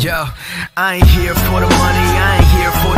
Yo, I ain't here for the money, I ain't here for the